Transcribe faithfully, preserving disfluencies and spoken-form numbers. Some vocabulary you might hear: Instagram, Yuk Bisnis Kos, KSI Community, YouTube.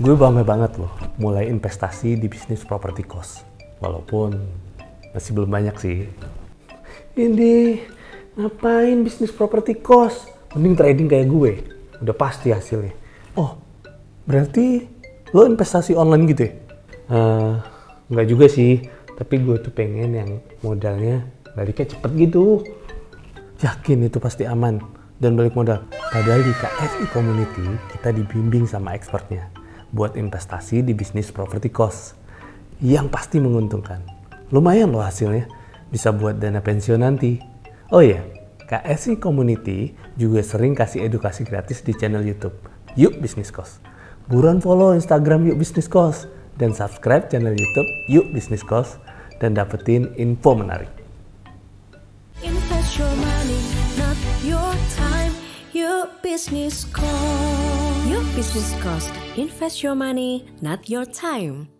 Gue bangga banget loh mulai investasi di bisnis properti kos. Walaupun masih belum banyak sih. Ini ngapain bisnis properti kos? Mending trading kayak gue. Udah pasti hasilnya. Oh, berarti lo investasi online gitu ya? Uh, nggak juga sih. Tapi gue tuh pengen yang modalnya baliknya cepet gitu. Yakin itu pasti aman dan balik modal. Padahal di K S I Community kita dibimbing sama expertnya buat investasi di bisnis properti kos yang pasti menguntungkan. Lumayan loh hasilnya, bisa buat dana pensiun nanti. Oh iya, K S I Community juga sering kasih edukasi gratis di channel YouTube Yuk Bisnis Kos. Buruan follow Instagram Yuk Bisnis Kos dan subscribe channel YouTube Yuk Bisnis Kos dan dapetin info menarik. Invest your money, not your time. Yuk Bisnis Kos. Yuk Bisnis Kos. Invest your money, not your time.